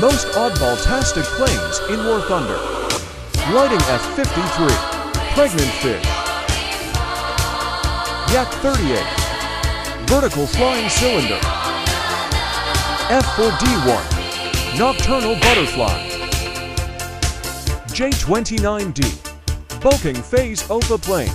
most oddball tastic claims in War Thunder. Lighting F-53, Pregnant Fish, Yak-38, Vertical Flying Cylinder, F-4D1, Nocturnal Butterfly, J-29D, Bulking Phase Opa Plane.